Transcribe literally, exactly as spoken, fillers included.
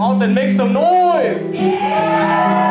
out and make some noise. Yeah.